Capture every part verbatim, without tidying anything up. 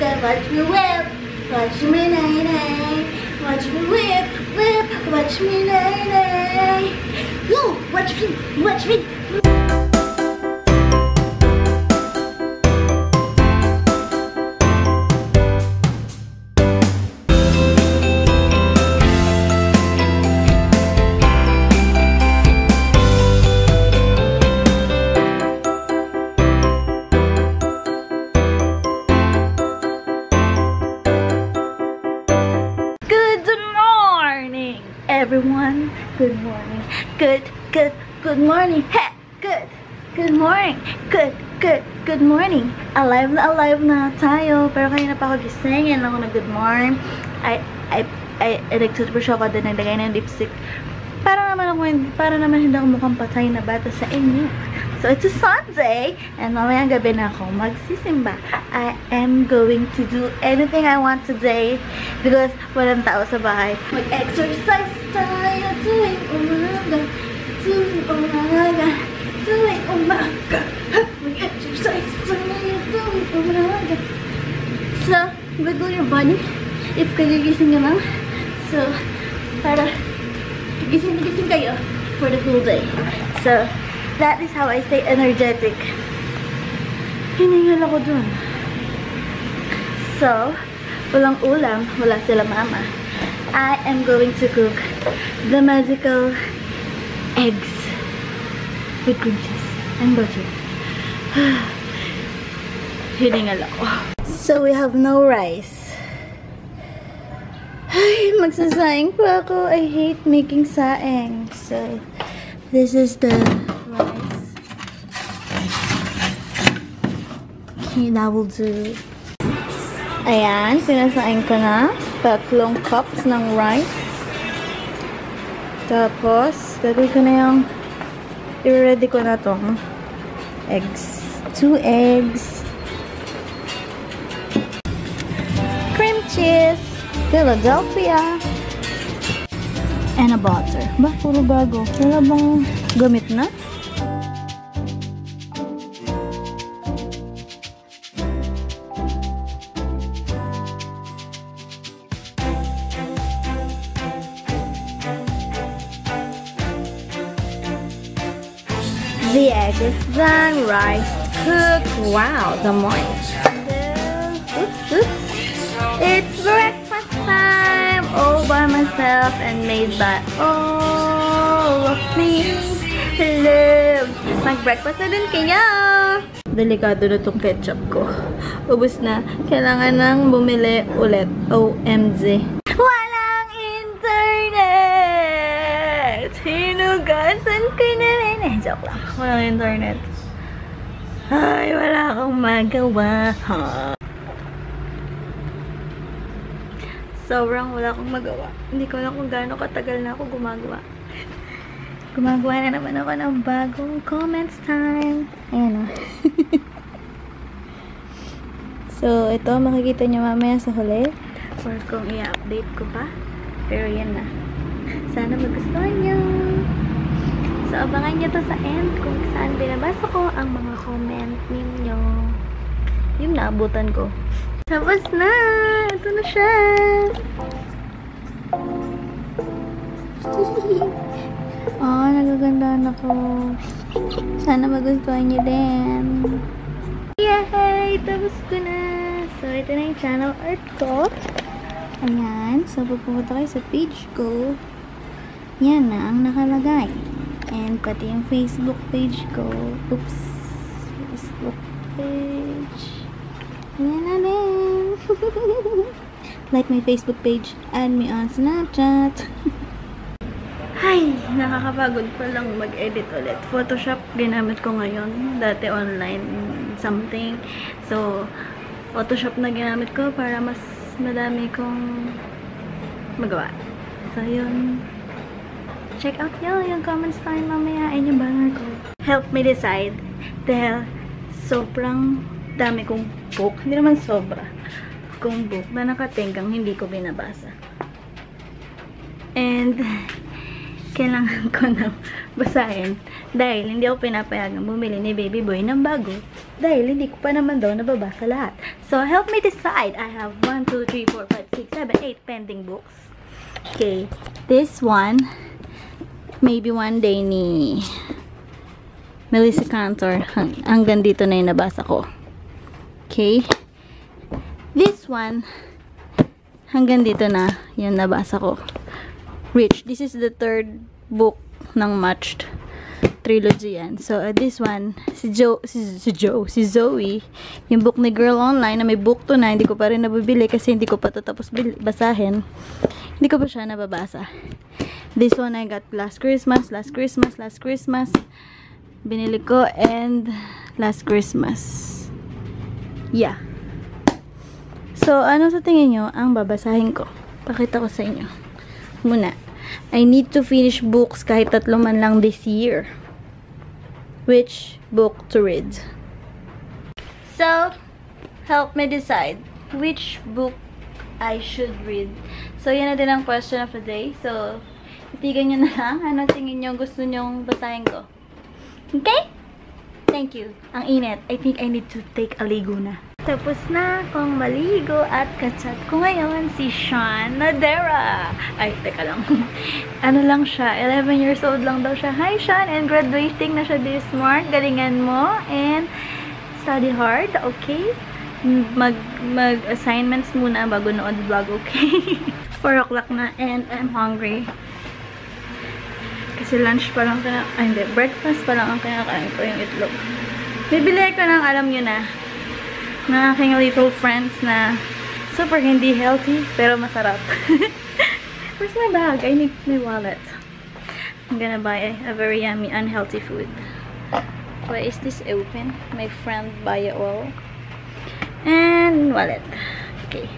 said, watch me whip, watch me nay nay, watch me whip, whip, watch me nay nay. Yo, watch me, watch me. Everyone, good morning, good, good, good morning, hey, good, good morning, good, good, good morning. Alive na alive na tayo, pero kanina pa ako gising, yan lang ako na good morning. I, I, I, I nag-toothbrush ako din, naglagay ng lipstick. Para naman ako, para naman hindi ako mukhang patay na bata sa inyo. So it's a Sunday, and mamayang gabi na ako magsisimba. I am going to do anything I want today, because walang tao sa bahay. Mag-exercise! Tayo tuwing umaga, tuwing umaga, tuwing umaga, mag-exercise tayo tuwing umaga. So, wiggle your body if kagigising ka lang. So, para gising-gising kayo for the whole day. So, that is how I stay energetic. Hiningal ako dun. So, walang ulam, wala sila mama. I am going to cook the magical eggs with cream cheese and butter. Hiningal ako. So we have no rice. Ay, magsasaing pa ako. I hate making saing. So this is the rice. Okay, that will do. Ayan, sinasaing ko na. Tatlong cups ng rice. Tapos, gagawin ko na yung i-ready ko na tong eggs. Two eggs. Cream cheese. Philadelphia. And a butter. Bah, puro bago. Wala bang gamit na? The egg is done, rice cooked. Wow, the moist. Oops, oops. It's breakfast time, all by myself and made by all of me. Love. Mag-breakfast na din kayo. Delikado na itong ketchup ko. Ubus na. Kailangan nang bumili ulit. O M G. Walang internet! Hinugan, saan ko na rin? Eh, joke lang. Walang internet. Ay, wala akong magawa. Sobrang wala akong magawa. Hindi ko na kung gaano katagal na ako gumagawa. Gumagawa na naman ako ng bagong comments time. Ayan o. So, ito makikita nyo mamaya sa huli. Or kung i-update ko pa. Pero yan na. Sana magustuhan nyo. So, abangan nyo to sa end kung saan binabasa ko ang mga comment ninyo. Yung naabutan ko. Tapos na! Ito na siya! Oh, nagagandaan ako. Sana magustuhan nyo din. Yay! Tapos ko na! So, ito na yung channel art ko. Ayan. So, pupunta kayo sa page ko. Yan na ang nakalagay. And pati yung Facebook page ko. Oops. Facebook page. Ayan na din. Like my Facebook page. Add me on Snapchat. Ay, nakakapagod pa lang mag-edit ulit. Photoshop, ginamit ko ngayon. Dati online something. So, Photoshop na ginamit ko para mas madami kong magawa. So, yun. Check out yun, yung comments tayo mamaya and yung banner ko. Help me decide dahil sobrang dami kong book. Hindi naman sobra. Kung book na nakatingkang hindi ko binabasa. And kailangan ko na basahin dahil hindi ako pinapayagang bumili ni Baby Boy ng bago. dahil hindi ko pa naman daw nababasa lahat. So, help me decide. I have one, two, three, four, five, six, seven, eight pending books. Okay, this one, maybe one day ni Melissa Cantor, hanggang dito na yung nabasa ko. Okay, this one, hanggang dito na yung nabasa ko. Rich, this is the third book ng Matched trilogy yan. So, uh, this one, si Joe, si, si Joe, si Zoe, yung book ni Girl Online, na may book to na, hindi ko pa rin nabibili kasi hindi ko pa to tapos basahin. Hindi ko pa siya nababasa. This one I got last Christmas, last Christmas, last Christmas. Binili ko and last Christmas. Yeah. So, ano sa tingin nyo ang babasahin ko? Pakita ko sa inyo. Muna. I need to finish books kahit tatlo man lang this year. Which book to read? So, help me decide which book I should read. So, yan na din ang question of the day. So, itigan nyo na lang. Ano tingin nyo gusto nyong basahin ko? Okay? Thank you. Ang init. I think I need to take a ligo na. Tapos na akong maligo at kachat ko ngayon si Sean Nadera. Ay, teka lang. Ano lang siya? eleven years old lang daw siya. Hi, Sean! And graduating na siya this month. Galingan mo. And study hard. Okay? Mag, mag assignments muna bago nood vlog. Okay? four o'clock na and I'm hungry. Kasi lunch pa lang kaya... Ay, hindi. Breakfast pa lang ang kinakain ko yung itlog. Bibili ko ng alam nyo na. Ng aking little friends na super hindi healthy, pero masarap. Where's my bag? I need my wallet. I'm gonna buy a very yummy, unhealthy food. Why is this open? My friend buy it all. And wallet. Okay.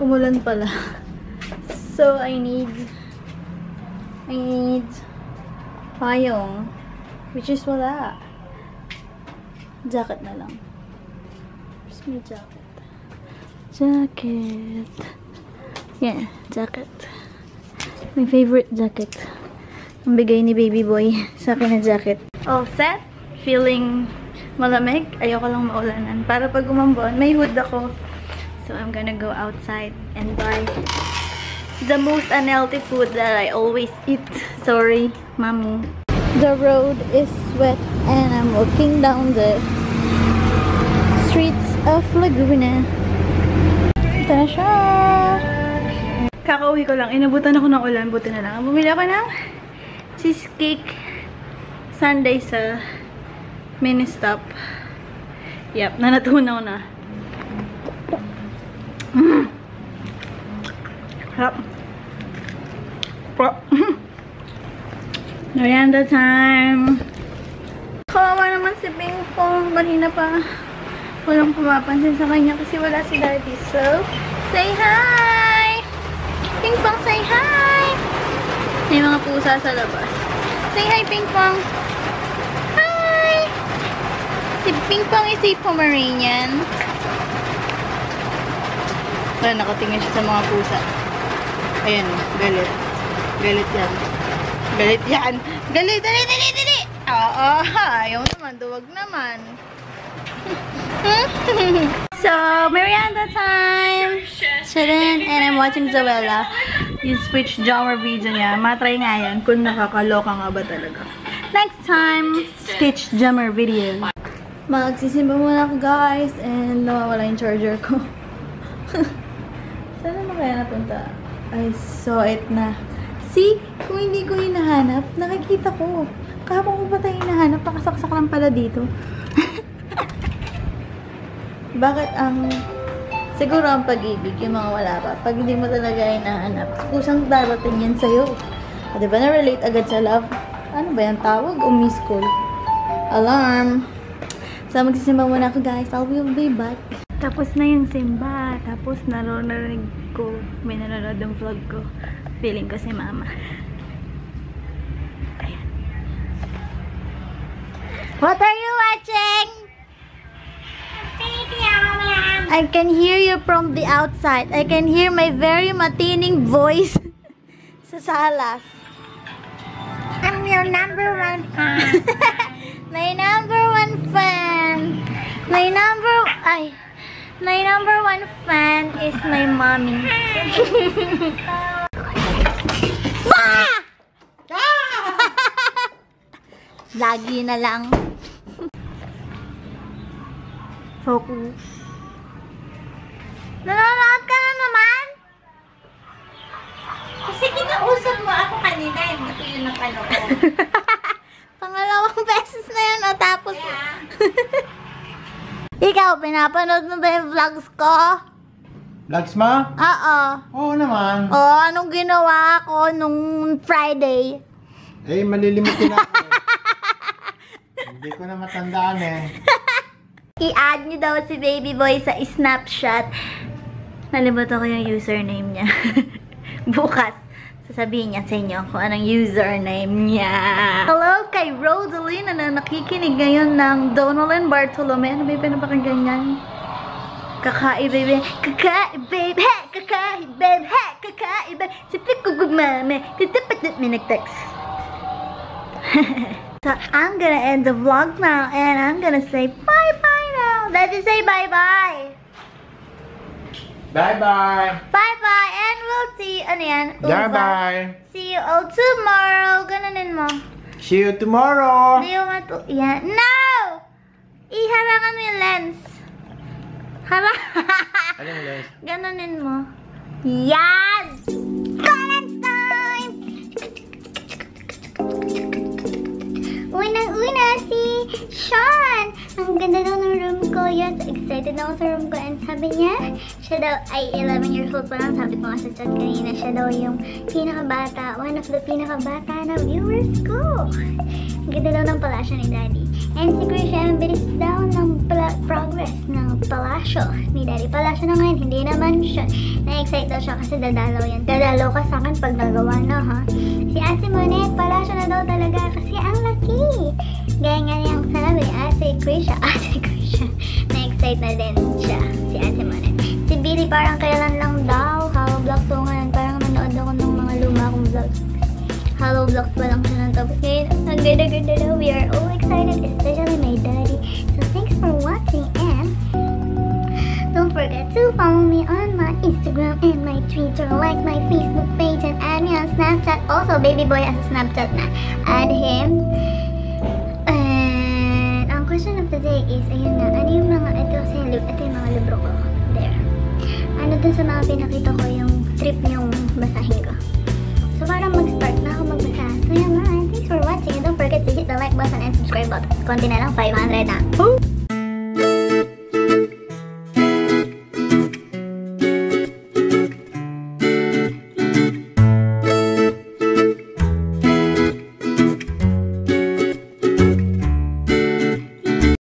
Umulan pala. So, I need I need payong, which is wala. Jacket na lang. My jacket. Jacket. Yeah, jacket. My favorite jacket. Ang bigay ni baby boy sa akin na jacket. All set. Feeling malamig. Ayoko lang maulanan. Para pag umambon, may hood ako. So, I'm gonna go outside and buy the most unhealthy food that I always eat. Sorry, mommy. The road is wet and I'm walking down the streets of Laguna. Ito na siya! Kakauwi ko lang. Inabutan ako ng ulan. Buti na lang. Bumili ako ng cheesecake sundae sa Ministop. Yep. Nanatunaw na. Mm. Harap. Merienda time! Kawawa naman si Pingpong. Kanina pa. Walang pumapansin sa kanya kasi wala si daddy. So, say hi! Pingpong, say hi! May mga pusa sa labas. Say hi, Pingpong! Hi! Si Pingpong is a Pomeranian. Wala, nakatingin siya sa mga pusa. Ayan, galit. Galit yan. Galit yan! Galit! Dali, dali, dali! Oo, ayaw naman. Duwag naman. So, merienda time! Sharon, and I'm watching Zoella. Yung Switch Jammer video niya. Matry nga yan kung nakakaloka nga ba talaga. Next time, Switch Jammer video. Magsisimba muna ako, guys. And nawawala yung charger ko. Saan naman kaya napunta? I saw it na. See? Kung hindi ko hinahanap, nakikita ko. Kahapon ko ba tayo hinahanap? Pakasaksak lang pala dito. Bakit ang, siguro ang pag-ibig, yung mga wala pa, pag hindi mo talaga ay nahanap, kusang darating yan sa'yo. O, diba na-relate agad sa love? Ano ba yung tawag? O miss call? Alarm! So, magsisimba muna ako, guys. I will be back. Tapos na yung simba. Tapos narinig ko, may nanonood ang vlog ko. Feeling ko si mama. Ayan. What are you watching? I can hear you from the outside. I can hear my very matining voice sa salas. I'm your number one fan. My number one fan. My number I my number one fan is my mommy. Bah! Lagi na lang. Focus. Nanonood ka na naman? Kasi kinausap mo ako kanina, hindi ko yun napanood. Pangalawang beses na yun, o tapos. Yeah. Ikaw, pinapanood mo ba yung vlogs ko? Vlogs mo? Oo. Oo naman. Oo, anong ginawa ko nung Friday? Eh, malilimutin ako. Hindi ko na matandaan eh. I-add niyo daw si Baby Boy sa Snapchat. Nalimutan ko yung username niya. Bukas, sasabihin niya sa inyo kung anong username niya. Hello kay Rosalina na nakikinig ngayon ng Donalyn Bartolome. Ano ba yung pinapakinggan niyan? Kakaibabe, kakaibabe, he! Kakaibabe, he! Kakaibabe, sipik ko gumame. Titipatit may nag-text. So, I'm gonna end the vlog now and I'm gonna say bye-bye now. Let's just say bye-bye. Bye-bye. Bye-bye and we'll see you again. Bye-bye. See you all tomorrow. Gananin mo. See you tomorrow. Do you want to... Yeah. No! Iharangan mo yung lens. Hara... Anong lens? Gananin mo. Yes! Go lens time! Unang-una si Sean. Ang ganda daw ng room ko. Yes, excited na ako sa room ko. And sabi niya, siya daw ay eleven years old pa lang. Sabi ko nga sa chat kanina, siya daw yung pinakabata. One of the pinakabata na viewers ko. Ang ganda daw ng palasyo ni Daddy. And siguro siya ang bilis daw ng progress ng palasyo ni Daddy. Palasyo na ngayon, hindi naman siya. Na-excite daw siya kasi dadalaw yan. Dadalaw ka sa akin pag nagawa na, ha? Si Ate Monet, palasyo na daw talaga kasi ang laki. Gaya nga niyang sanabi, Ate Krisha, Ate Krisha. Na-excite na din siya, si Ate Monet. Si Billy parang kailan lang daw. Hollow Blocks ko nga lang. Parang nanood ako ng mga luma akong vlogs. Hollow Blocks pa lang siya nang tapos ngayon. Ang ganda-ganda daw. We are all excited, especially my daddy. So thanks for watching and don't forget to follow me on my Instagram and my Twitter. Like my Facebook page and add me on Snapchat. Also, Baby Boy has a Snapchat na. Add him. And ang question of the day is, ayun na, ano yung mga, ito, ito yung mga libro ko. There. Ano dun sa mga pinakita ko yung trip niyong basahin ko. So parang mag-start na ako magbasa. So yun na, thanks for watching and don't forget to hit the like button and subscribe button. Konti na lang, five hundred na.